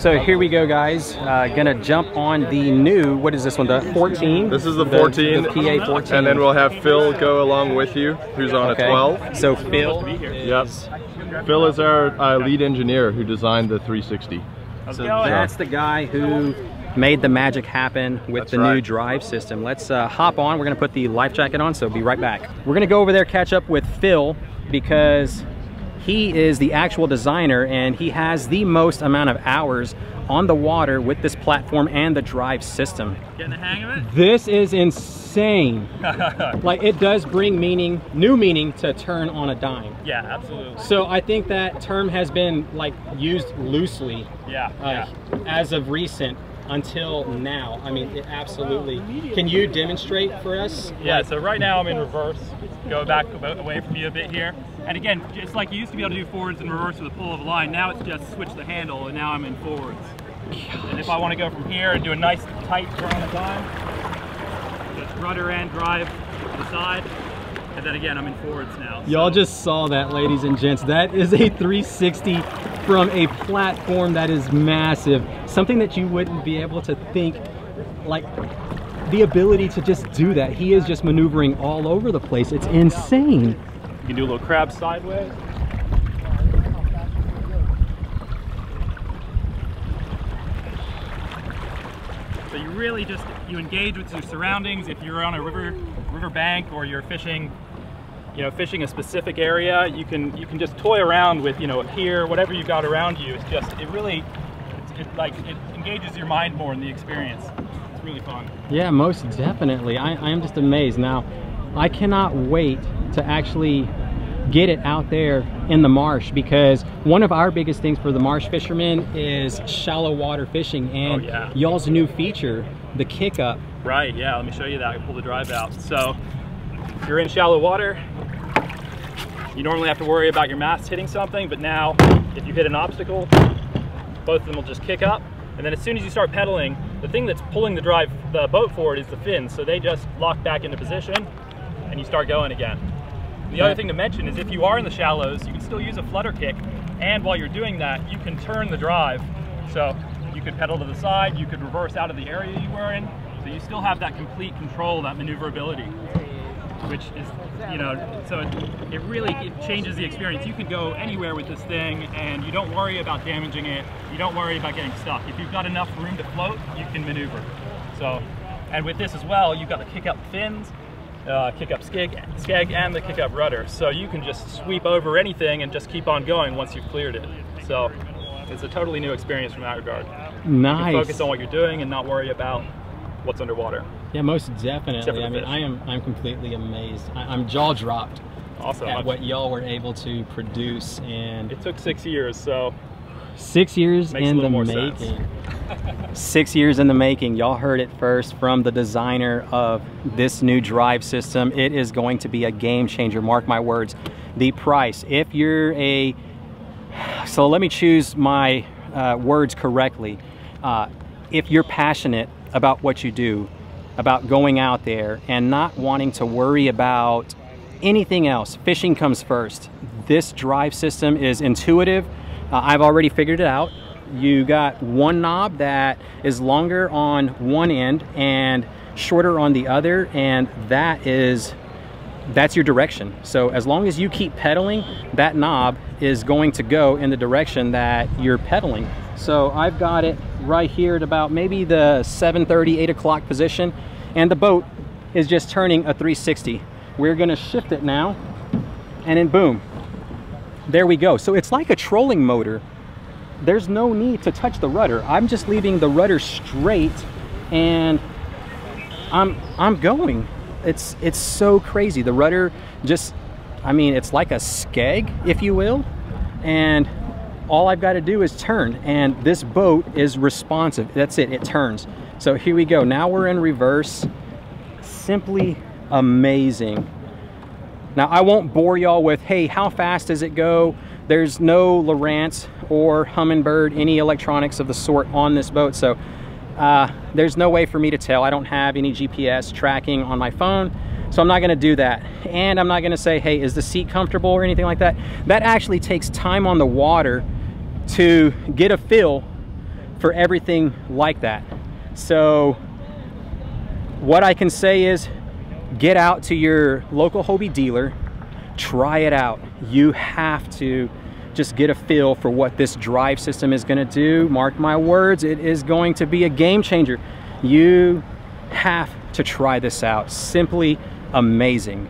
So here we go, guys. Gonna jump on the new, what is this one, the 14? This is the 14. The PA 14. And then we'll have Phil go along with you, who's on a 12. So Phil is... Yep. Phil is our lead engineer who designed the 360. So that's the guy who made the magic happen with the new drive system. Let's hop on. We're gonna put the life jacket on, so be right back. We're gonna go over there, catch up with Phil, because he is the actual designer and he has the most amount of hours on the water with this platform and the drive system. Getting the hang of it? This is insane. Like, it does bring meaning, new meaning, to turn on a dime. Yeah, absolutely. So I think that term has been like used loosely as of recent. Until now, I mean, it absolutely. Can you demonstrate for us? Yeah, so right now I'm in reverse, go back away from you a bit here. And again, it's like you used to be able to do forwards and reverse with a pull of a line. Now it's just switch the handle and now I'm in forwards. And if I want to go from here and do a nice tight turn on the dime, just rudder and drive to the side. And then again, I'm in forwards now. So. Y'all just saw that, ladies and gents. That is a 360 from a platform that is massive. Something that you wouldn't be able to think, like the ability to just do that. He is just maneuvering all over the place. It's insane. You can do a little crab sideways. So you really just, you engage with your surroundings. If you're on a river bank or you're fishing, you know, fishing a specific area, you can just toy around with, you know, a pier, whatever you've got around you. It's just, it really, it engages your mind more in the experience. It's really fun. Yeah, most definitely. I am just amazed. Now, I cannot wait to actually get it out there in the marsh, because one of our biggest things for the marsh fishermen is shallow water fishing, and y'all's new feature, the kick up. Right, yeah, let me show you that. I can pull the drive out. So if you're in shallow water, you normally have to worry about your mast hitting something, but now if you hit an obstacle, both of them will just kick up. And then as soon as you start pedaling, the thing that's pulling the drive, the boat forward, is the fins. So they just lock back into position and you start going again. The other thing to mention is if you are in the shallows, you can still use a flutter kick. And while you're doing that, you can turn the drive. So you could pedal to the side, you could reverse out of the area you were in. So you still have that complete control, that maneuverability, which is, you know, so it really changes the experience. You can go anywhere with this thing and you don't worry about damaging it. You don't worry about getting stuck. If you've got enough room to float, you can maneuver. So, and with this as well, you've got the kick up fins, kick up skeg, and the kick up rudder. So you can just sweep over anything and just keep on going once you've cleared it. So it's a totally new experience from that regard. Nice. You can focus on what you're doing and not worry about what's underwater. Yeah, most definitely. I mean, I'm completely amazed. I'm jaw dropped at what y'all were able to produce, and it took 6 years. So 6 years in the making. 6 years in the making. Y'all heard it first from the designer of this new drive system. It is going to be a game changer. Mark my words. The price, if you're a, so let me choose my words correctly. If you're passionate about what you do, about going out there and not wanting to worry about anything else, fishing comes first. This drive system is intuitive. I've already figured it out. You got one knob that is longer on one end and shorter on the other, and that's your direction. So as long as you keep pedaling, that knob is going to go in the direction that you're pedaling. So I've got it right here at about maybe the 7:30, 8 o'clock position, and the boat is just turning a 360. We're gonna shift it now, and then boom, there we go. So it's like a trolling motor. There's no need to touch the rudder. I'm just leaving the rudder straight and I'm going. It's so crazy. The rudder just, I mean, it's like a skeg, if you will, and all I've got to do is turn, and this boat is responsive. That's it, it turns. So here we go, now we're in reverse. Simply amazing. Now I won't bore y'all with, hey, how fast does it go? There's no Lowrance or Humminbird, any electronics of the sort on this boat, so there's no way for me to tell. I don't have any GPS tracking on my phone, so I'm not gonna do that. And I'm not gonna say, hey, is the seat comfortable or anything like that. That actually takes time on the water to get a feel for everything like that. So what I can say is get out to your local Hobie dealer, try it out. You have to just get a feel for what this drive system is going to do. Mark my words, it is going to be a game changer. You have to try this out. Simply amazing.